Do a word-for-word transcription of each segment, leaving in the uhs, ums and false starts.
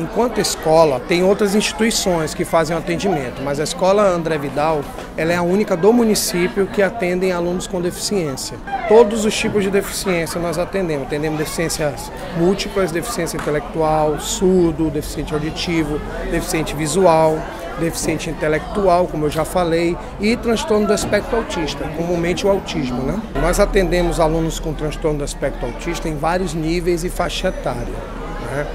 Enquanto escola, tem outras instituições que fazem atendimento, mas a escola André Vidal, ela é a única do município que atendem alunos com deficiência. Todos os tipos de deficiência nós atendemos. Atendemos deficiências múltiplas, deficiência intelectual, surdo, deficiente auditivo, deficiente visual, deficiente intelectual, como eu já falei, e transtorno do espectro autista, comumente o autismo, né? Nós atendemos alunos com transtorno do espectro autista em vários níveis e faixa etária, né?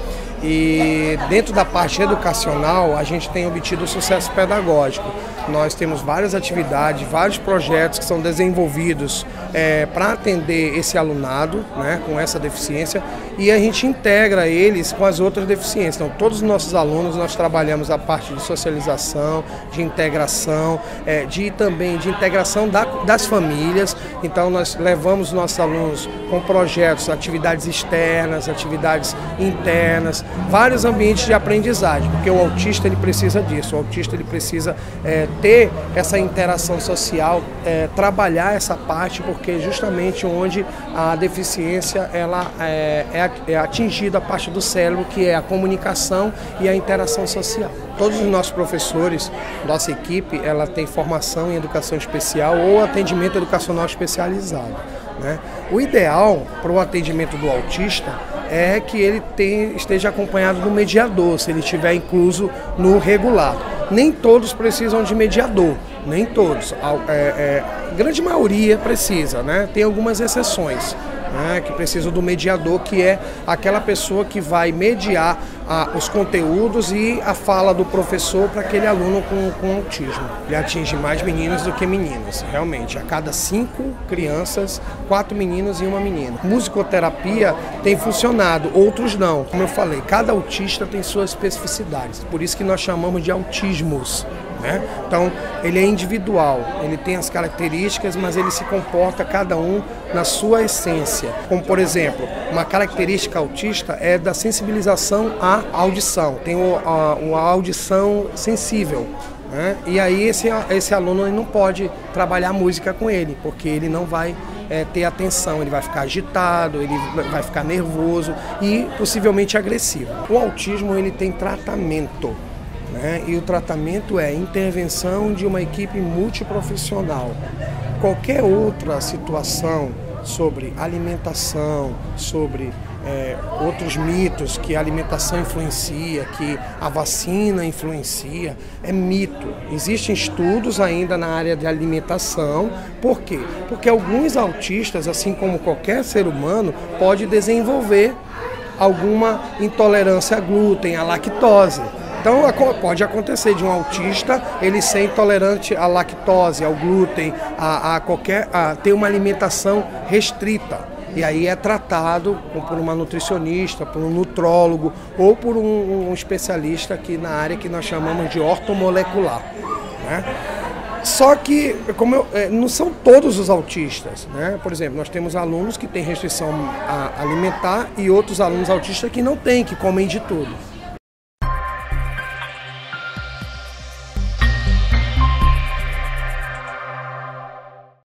E dentro da parte educacional, a gente tem obtido sucesso pedagógico. Nós temos várias atividades, vários projetos que são desenvolvidos é, para atender esse alunado, né, com essa deficiência, e a gente integra eles com as outras deficiências. Então, todos os nossos alunos, nós trabalhamos a parte de socialização, de integração, é, de também de integração da, das famílias. Então, nós levamos nossos alunos com projetos, atividades externas, atividades internas, vários ambientes de aprendizagem, porque o autista ele precisa disso, o autista ele precisa é, ter essa interação social, é, trabalhar essa parte, porque justamente onde a deficiência ela é, é atingida a parte do cérebro, que é a comunicação e a interação social. Todos os nossos professores, nossa equipe, ela tem formação em educação especial ou atendimento educacional especializado, né? O ideal para o atendimento do autista é que ele tem, esteja acompanhado do mediador, se ele estiver incluso no regular. Nem todos precisam de mediador, nem todos. A, é, é, a grande maioria precisa, né? Tem algumas exceções, né, que precisam do mediador, que é aquela pessoa que vai mediar a, os conteúdos e a fala do professor para aquele aluno com, com autismo. Ele atinge mais meninos do que meninas, realmente. A cada cinco crianças, quatro meninos e uma menina. Musicoterapia tem funcionado, outros não. Como eu falei, cada autista tem suas especificidades, por isso que nós chamamos de autismos, né? Então, ele é individual, ele tem as características, mas ele se comporta cada um na sua essência. Como, por exemplo, uma característica autista é da sensibilização à audição, tem uma audição sensível, né? E aí esse, esse aluno ele não pode trabalhar música com ele, porque ele não vai é, ter atenção, ele vai ficar agitado, ele vai ficar nervoso e possivelmente agressivo. O autismo ele tem tratamento, né? E o tratamento é intervenção de uma equipe multiprofissional. Qualquer outra situação sobre alimentação, sobre é, outros mitos, que a alimentação influencia, que a vacina influencia, é mito. Existem estudos ainda na área de alimentação. Por quê? Porque alguns autistas, assim como qualquer ser humano, pode desenvolver alguma intolerância a glúten, a lactose. Então pode acontecer de um autista ele ser intolerante à lactose, ao glúten, a, a qualquer, a ter uma alimentação restrita. E aí é tratado por uma nutricionista, por um nutrólogo ou por um, um especialista aqui na área que nós chamamos de ortomolecular, né? Só que como eu, não são todos os autistas, né? Por exemplo, nós temos alunos que têm restrição alimentar e outros alunos autistas que não têm, que comem de tudo.